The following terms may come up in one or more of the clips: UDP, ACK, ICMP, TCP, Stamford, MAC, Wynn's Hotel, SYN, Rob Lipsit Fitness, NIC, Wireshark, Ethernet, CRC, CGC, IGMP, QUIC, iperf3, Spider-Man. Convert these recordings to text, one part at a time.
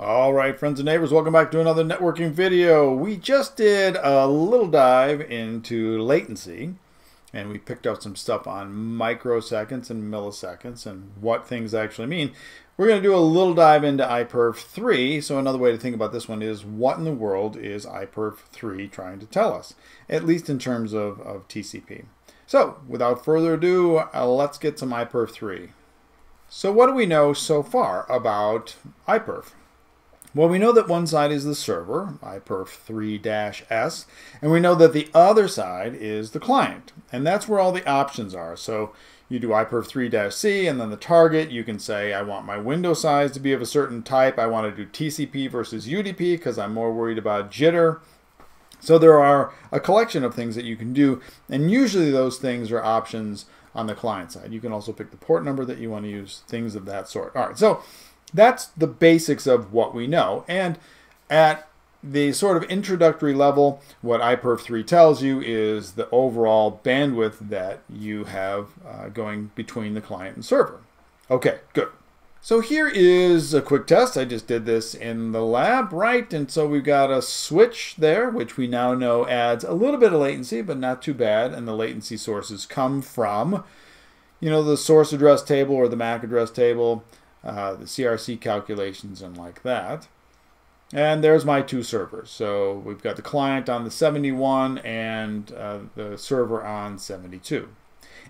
All right, friends and neighbors, welcome back to another networking video. We just did a little dive into latency, and we picked up some stuff on microseconds and milliseconds and what things actually mean. We're going to do a little dive into iperf3. So another way to think about this one is, what in the world is iperf3 trying to tell us, at least in terms of TCP? So without further ado, let's get some iperf3. So what do we know so far about iperf? Well, we know that one side is the server, iperf3-S, and we know that the other side is the client, and that's where all the options are. So you do iperf3-C and then the target. You can say, I want my window size to be of a certain type. I want to do TCP versus UDP because I'm more worried about jitter. So there are a collection of things that you can do, and usually those things are options on the client side. You can also pick the port number that you want to use, things of that sort. All right, so that's the basics of what we know. And at the sort of introductory level, what iperf3 tells you is the overall bandwidth that you have going between the client and server. Okay, good. So here is a quick test. I just did this in the lab, right? And so we've got a switch there, which we now know adds a little bit of latency, but not too bad. And the latency sources come from, you know, the source address table or the MAC address table, the CRC calculations and like that. And there's my two servers. So we've got the client on the 71 and the server on 72.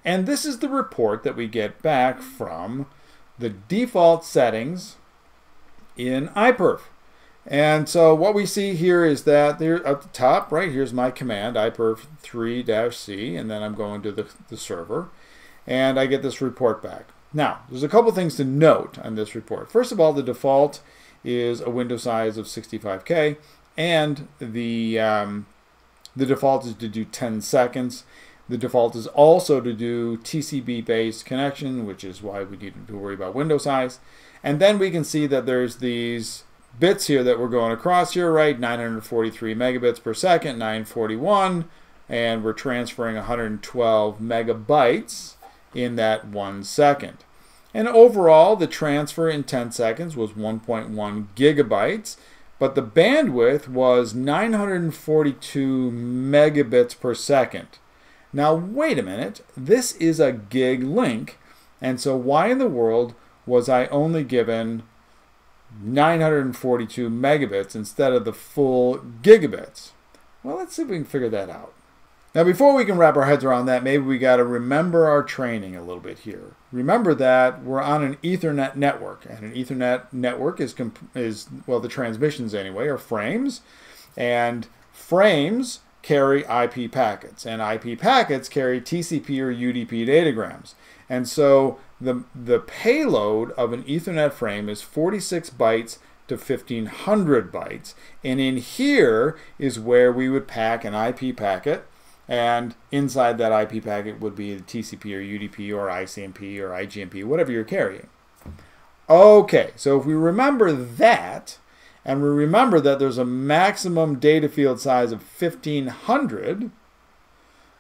And this is the report that we get back from the default settings in iperf. And so what we see here is that there at the top, right, here's my command, iperf3-C, and then I'm going to the server, and I get this report back. Now, there's a couple things to note on this report. First of all, the default is a window size of 65K, and the default is to do 10 seconds. The default is also to do TCP-based connection, which is why we needed to worry about window size. And then we can see that there's these bits here that we're going across here, right? 943 megabits per second, 941, and we're transferring 112 megabytes in that 1 second. And overall, the transfer in 10 seconds was 1.1 gigabytes, but the bandwidth was 942 megabits per second. Now, wait a minute, this is a gig link, and so why in the world was I only given 942 megabits instead of the full gigabits? Well, let's see if we can figure that out. Now, before we can wrap our heads around that, maybe we got to remember our training a little bit here. Remember that we're on an Ethernet network, and an Ethernet network is well, the transmissions anyway, are frames, and frames carry IP packets, and IP packets carry TCP or UDP datagrams. And so the payload of an Ethernet frame is 46 bytes to 1500 bytes, and in here is where we would pack an IP packet, and inside that IP packet would be the TCP or UDP or ICMP or IGMP, whatever you're carrying. Okay, so if we remember that, and we remember that there's a maximum data field size of 1500,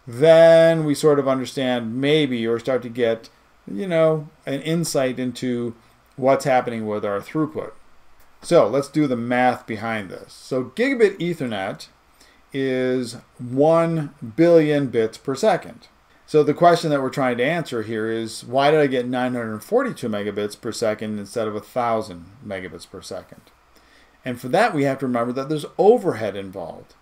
then we sort of understand maybe, or start to get, you know, an insight into what's happening with our throughput. So let's do the math behind this. So gigabit Ethernet is 1 billion bits per second. So the question that we're trying to answer here is, why did I get 942 megabits per second instead of 1000 megabits per second? And for that, we have to remember that there's overhead involved.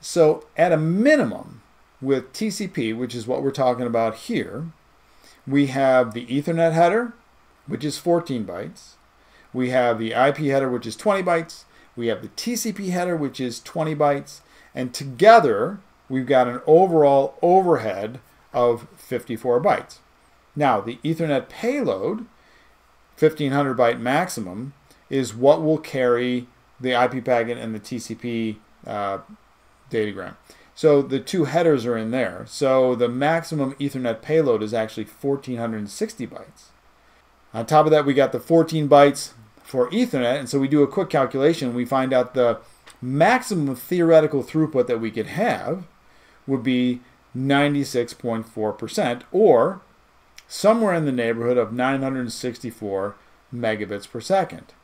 So at a minimum, with TCP, which is what we're talking about here, we have the Ethernet header, which is 14 bytes. We have the IP header, which is 20 bytes. We have the TCP header, which is 20 bytes. And together, we've got an overall overhead of 54 bytes. Now, the Ethernet payload, 1500 byte maximum, is what will carry the IP packet and the TCP datagram. So the two headers are in there. So the maximum Ethernet payload is actually 1460 bytes. On top of that, we got the 14 bytes for Ethernet. And so we do a quick calculation. We find out the maximum theoretical throughput that we could have would be 96.4%, or somewhere in the neighborhood of 964 megabits per second.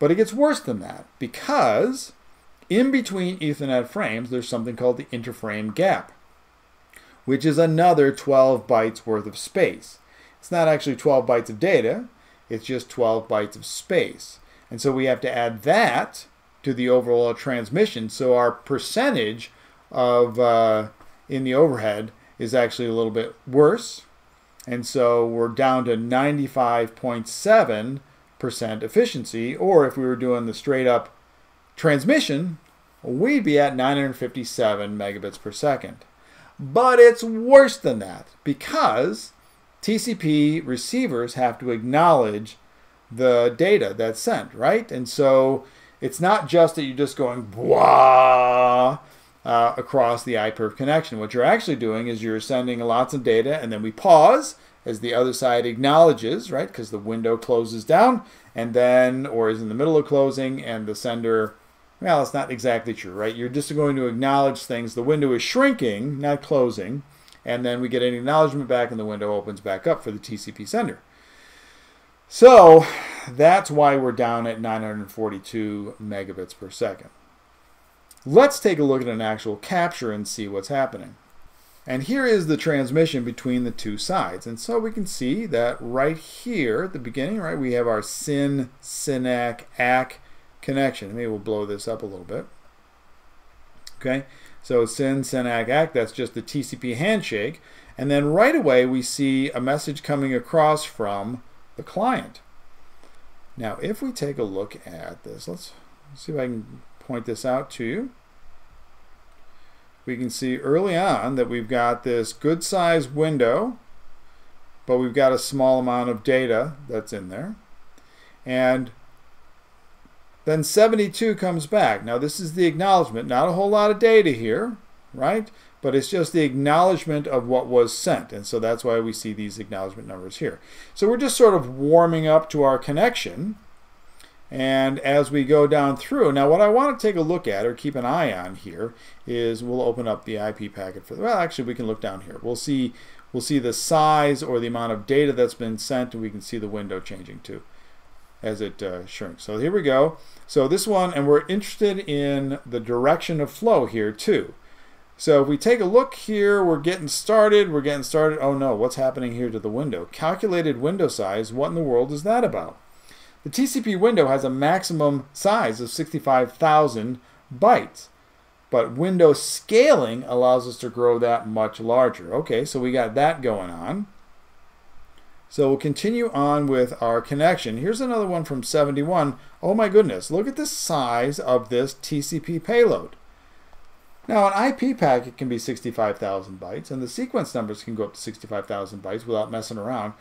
But it gets worse than that, because in between Ethernet frames, there's something called the interframe gap, which is another 12 bytes worth of space. It's not actually 12 bytes of data, it's just 12 bytes of space. And so we have to add that to the overall transmission, so our percentage of in the overhead is actually a little bit worse. And so we're down to 95.7% efficiency, or if we were doing the straight up transmission, we'd be at 957 megabits per second. But it's worse than that, because TCP receivers have to acknowledge the data that's sent, right? And so it's not just that you're just going blah across the iPerf connection. What you're actually doing is you're sending lots of data, and then we pause as the other side acknowledges, right? Because the window closes down, and then, or is in the middle of closing, and the sender, well, it's not exactly true, right? You're just going to acknowledge things. The window is shrinking, not closing, and then we get an acknowledgement back, and the window opens back up for the TCP sender. So that's why we're down at 942 megabits per second. Let's take a look at an actual capture and see what's happening. And here is the transmission between the two sides. And so we can see that right here at the beginning, right, we have our SYN, SYNAC, ACK connection. Maybe we'll blow this up a little bit. Okay, so SYN, SYNAC, ACK, that's just the TCP handshake. And then right away we see a message coming across from the client. Now if we take a look at this, let's see if I can point this out to you. We can see early on that we've got this good sized window, but we've got a small amount of data that's in there. And then 72 comes back. Now this is the acknowledgement, not a whole lot of data here, right? But it's just the acknowledgement of what was sent. And so that's why we see these acknowledgement numbers here. So we're just sort of warming up to our connection. And as we go down through, now what I want to take a look at or keep an eye on here is we'll open up the IP packet for, well, actually we can look down here. We'll see the size or the amount of data that's been sent, and we can see the window changing too as it shrinks. So here we go. So this one, and we're interested in the direction of flow here too. So if we take a look here, we're getting started. Oh no, what's happening here to the window? Calculated window size, what in the world is that about? The TCP window has a maximum size of 65,000 bytes, but window scaling allows us to grow that much larger. Okay, so we got that going on. So we'll continue on with our connection. Here's another one from 71. Oh my goodness, look at the size of this TCP payload. Now an IP packet can be 65,000 bytes, and the sequence numbers can go up to 65,000 bytes without messing around,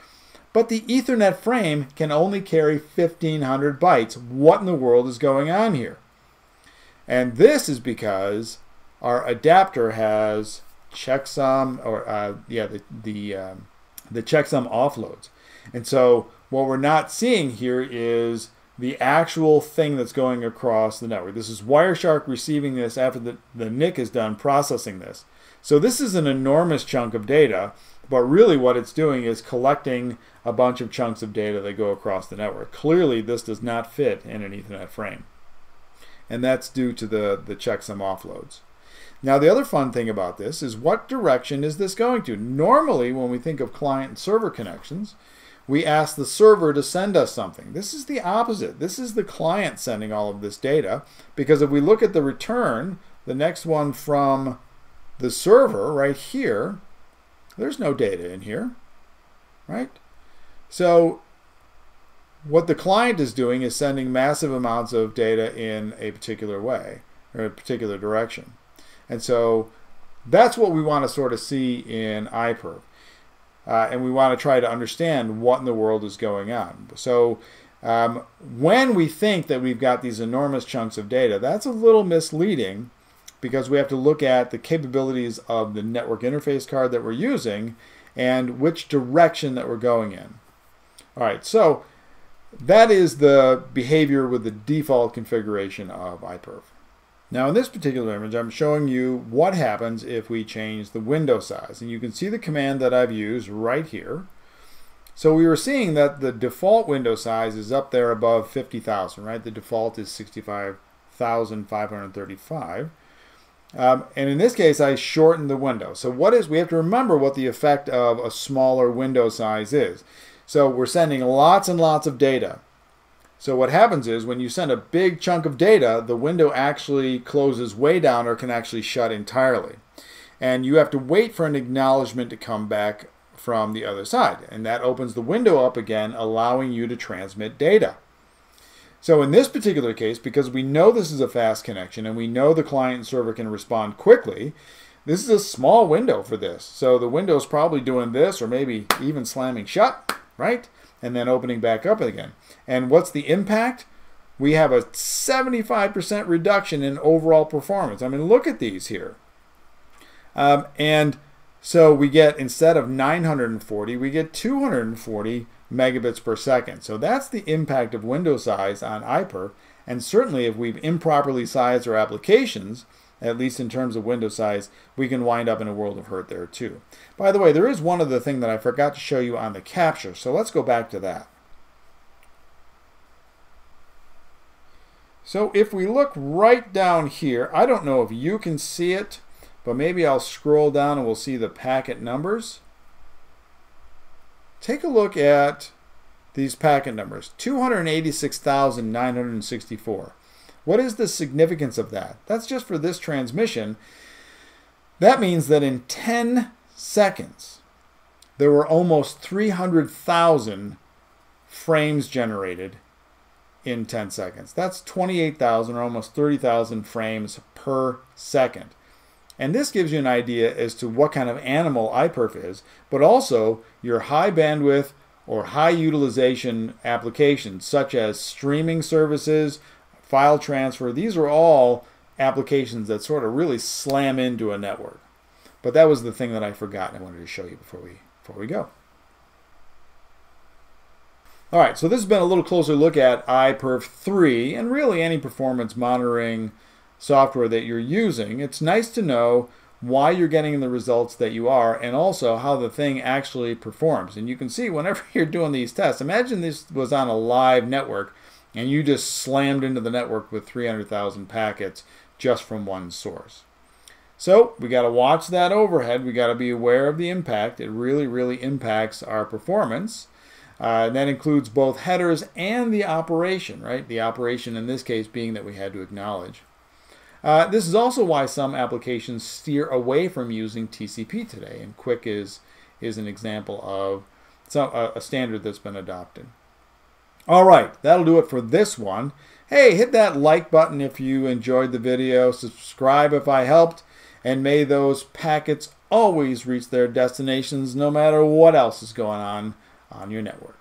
but the Ethernet frame can only carry 1,500 bytes. What in the world is going on here? And this is because our adapter has checksum, or the checksum offloads. And so what we're not seeing here is the actual thing that's going across the network. This is Wireshark receiving this after the NIC is done processing this. So this is an enormous chunk of data, but really what it's doing is collecting a bunch of chunks of data that go across the network. Clearly this does not fit in an Ethernet frame. And that's due to the checksum offloads. Now the other fun thing about this is what direction is this going to? Normally when we think of client and server connections, we ask the server to send us something. This is the opposite. This is the client sending all of this data, because if we look at the return, the next one from the server right here, there's no data in here, right? So what the client is doing is sending massive amounts of data in a particular way or a particular direction. And so that's what we want to sort of see in iPerf. And we want to try to understand what in the world is going on. So when we think that we've got these enormous chunks of data, that's a little misleading, because we have to look at the capabilities of the network interface card that we're using and which direction that we're going in. All right, so that is the behavior with the default configuration of iPerf. Now in this particular image, I'm showing you what happens if we change the window size. And you can see the command that I've used right here. So we were seeing that the default window size is up there above 50,000, right? The default is 65,535. And in this case, I shortened the window. So what is, we have to remember what the effect of a smaller window size is. So we're sending lots and lots of data. So what happens is when you send a big chunk of data, the window actually closes way down or can actually shut entirely. And you have to wait for an acknowledgement to come back from the other side, and that opens the window up again, allowing you to transmit data. So in this particular case, because we know this is a fast connection and we know the client and server can respond quickly, this is a small window for this. So the window is probably doing this or maybe even slamming shut, right? And then opening back up again. And what's the impact? We have a 75% reduction in overall performance. I mean, look at these here. And so we get, instead of 940, we get 240 megabits per second. So that's the impact of window size on iperf. And certainly if we've improperly sized our applications, at least in terms of window size, we can wind up in a world of hurt there too. By the way, there is one other thing that I forgot to show you on the capture. So let's go back to that. So if we look right down here, I don't know if you can see it, but maybe I'll scroll down and we'll see the packet numbers. Take a look at these packet numbers, 286,964. What is the significance of that? That's just for this transmission. That means that in 10 seconds, there were almost 300,000 frames generated in 10 seconds. That's 28,000 or almost 30,000 frames per second. And this gives you an idea as to what kind of animal iperf is, but also your high bandwidth or high utilization applications such as streaming services, file transfer. These are all applications that sort of really slam into a network. But that was the thing that I forgot and I wanted to show you before we go. All right, so this has been a little closer look at iperf3 and really any performance monitoring software that you're using. It's nice to know why you're getting the results that you are and also how the thing actually performs. And you can see whenever you're doing these tests, imagine this was on a live network and you just slammed into the network with 300,000 packets just from one source. So we got to watch that overhead. We got to be aware of the impact. It really, really impacts our performance. And that includes both headers and the operation, right? The operation in this case being that we had to acknowledge. This is also why some applications steer away from using TCP today, and QUIC is an example of some, a standard that's been adopted. All right, that'll do it for this one. Hey, hit that like button if you enjoyed the video, subscribe if I helped, and may those packets always reach their destinations no matter what else is going on your network.